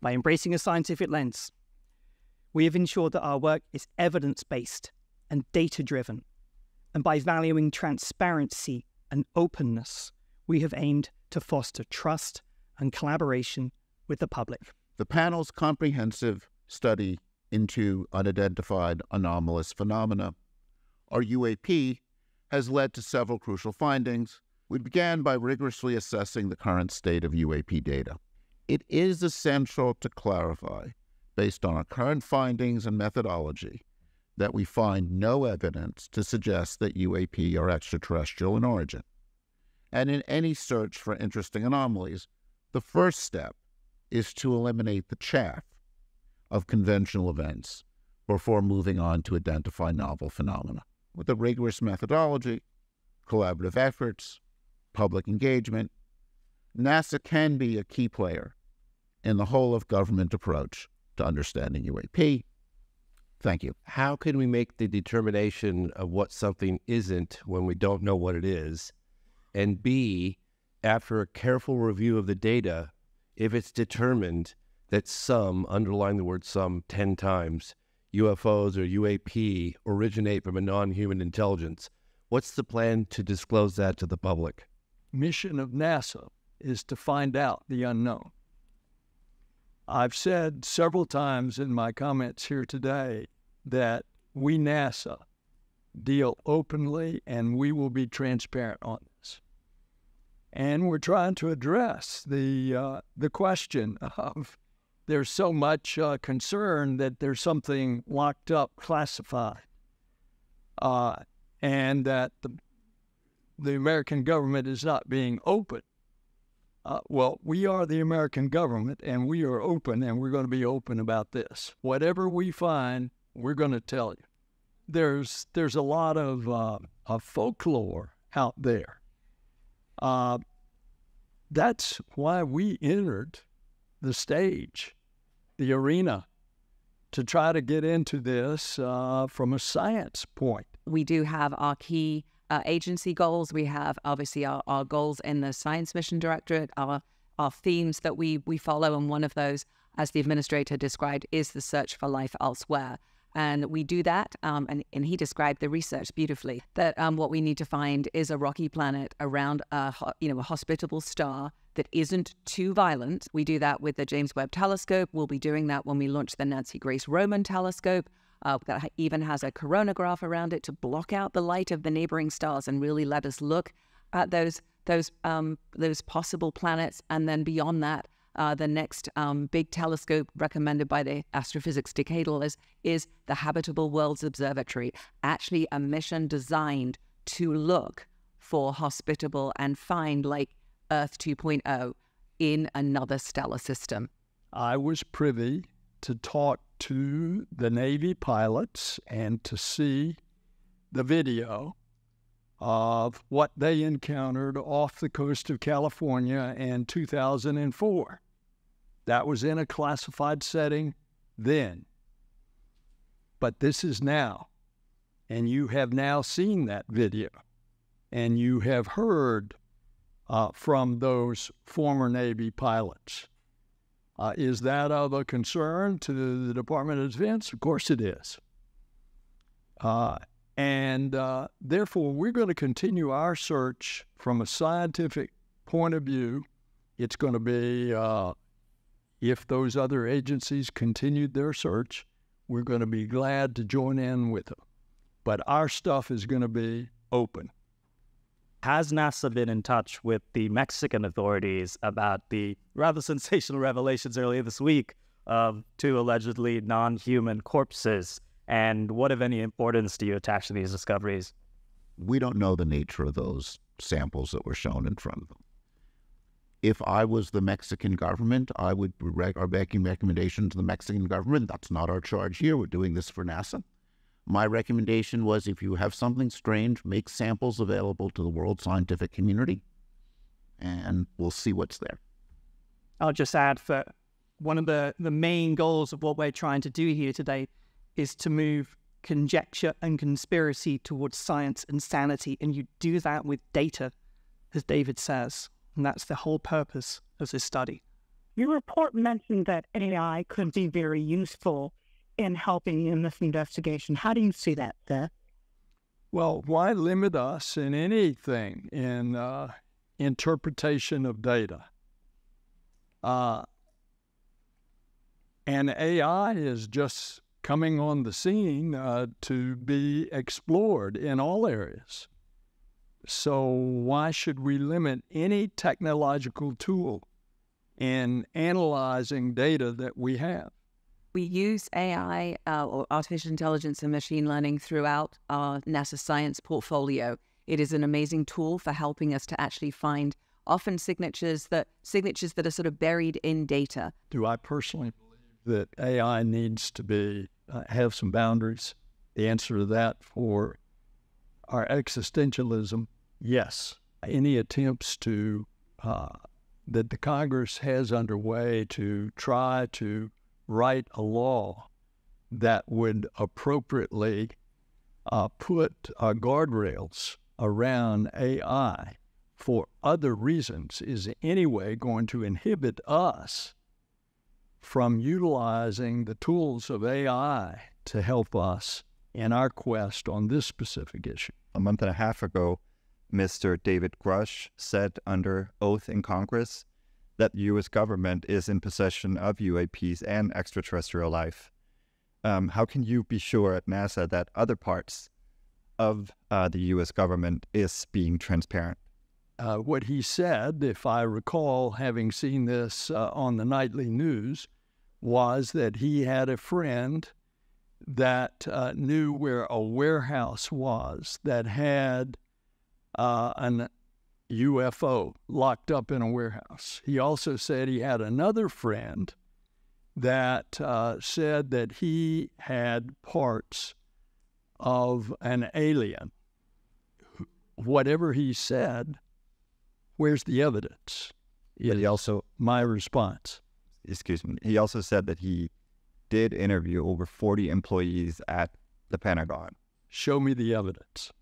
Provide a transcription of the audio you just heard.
by embracing a scientific lens. We have ensured that our work is evidence-based and data-driven, and by valuing transparency and openness, we have aimed to foster trust and collaboration with the public. The panel's comprehensive study into unidentified anomalous phenomena, or UAP, has led to several crucial findings. We began by rigorously assessing the current state of UAP data. It is essential to clarify, based on our current findings and methodology, that we find no evidence to suggest that UAP are extraterrestrial in origin. And in any search for interesting anomalies, the first step is to eliminate the chaff of conventional events before moving on to identify novel phenomena. With a rigorous methodology, collaborative efforts, public engagement, NASA can be a key player in the whole-of-government approach to understanding UAP. Thank you. How can we make the determination of what something isn't when we don't know what it is? And B, after a careful review of the data, if it's determined that some, underline the word some 10 times, UFOs or UAP originate from a non-human intelligence, what's the plan to disclose that to the public? Mission of NASA is to find out the unknown. I've said several times in my comments here today that we, NASA, deal openly and we will be transparent on this. And we're trying to address the question of there's so much concern that there's something locked up, classified, and that the American government is not being open. Well, we are the American government, and we are open, and we're going to be open about this. Whatever we find, we're going to tell you. There's a lot of folklore out there. That's why we entered the stage, the arena, to try to get into this from a science point. We do have our key agency goals. We have obviously our goals in the Science Mission Directorate, our themes that we follow, and one of those, as the administrator described, is the search for life elsewhere. And we do that, and he described the research beautifully, that what we need to find is a rocky planet around a hospitable star that isn't too violent. We do that with the James Webb Telescope. We'll be doing that when we launch the Nancy Grace Roman Telescope. That even has a coronagraph around it to block out the light of the neighboring stars and really let us look at those possible planets. And then beyond that, the next big telescope recommended by the astrophysics decadal is the Habitable Worlds Observatory, actually a mission designed to look for hospitable and find like Earth 2.0 in another stellar system. I was privy to talk to the Navy pilots and to see the video of what they encountered off the coast of California in 2004. That was in a classified setting then. But this is now. And you have now seen that video. And you have heard from those former Navy pilots. Is that of a concern to the Department of Defense? Of course it is. Therefore, we're going to continue our search from a scientific point of view. It's going to be, if those other agencies continued their search, we're going to be glad to join in with them. But our stuff is going to be open. Has NASA been in touch with the Mexican authorities about the rather sensational revelations earlier this week of two allegedly non-human corpses? And what, if any, importance do you attach to these discoveries? We don't know the nature of those samples that were shown in front of them. If I was the Mexican government, I would make a recommendation to the Mexican government. That's not our charge here. We're doing this for NASA. My recommendation was, if you have something strange, make samples available to the world scientific community, and we'll see what's there. I'll just add that one of the main goals of what we're trying to do here today is to move conjecture and conspiracy towards science and sanity, and you do that with data, as David says, and that's the whole purpose of this study. Your report mentioned that AI could be very useful in helping in this investigation. How do you see that, Beth? Well, why limit us in anything in interpretation of data? And AI is just coming on the scene to be explored in all areas. So why should we limit any technological tool in analyzing data that we have? We use AI or artificial intelligence and machine learning throughout our NASA science portfolio. It is an amazing tool for helping us to actually find often signatures that are sort of buried in data. Do I personally believe that AI needs to be have some boundaries? The answer to that for our existentialism, yes. Any attempts to that the Congress has underway to try to write a law that would appropriately put guardrails around AI for other reasons is anyway going to inhibit us from utilizing the tools of AI to help us in our quest on this specific issue. A month and a half ago, Mr. David Grush said under oath in Congress that the U.S. government is in possession of UAPs and extraterrestrial life. How can you be sure at NASA that other parts of the U.S. government is being transparent? What he said, if I recall having seen this on the nightly news, was that he had a friend that knew where a warehouse was that had an UFO locked up in a warehouse. He also said he had another friend that said that he had parts of an alien. Whatever he said, where's the evidence? But he also, my response. Excuse me. He also said that he did interview over 40 employees at the Pentagon. Show me the evidence.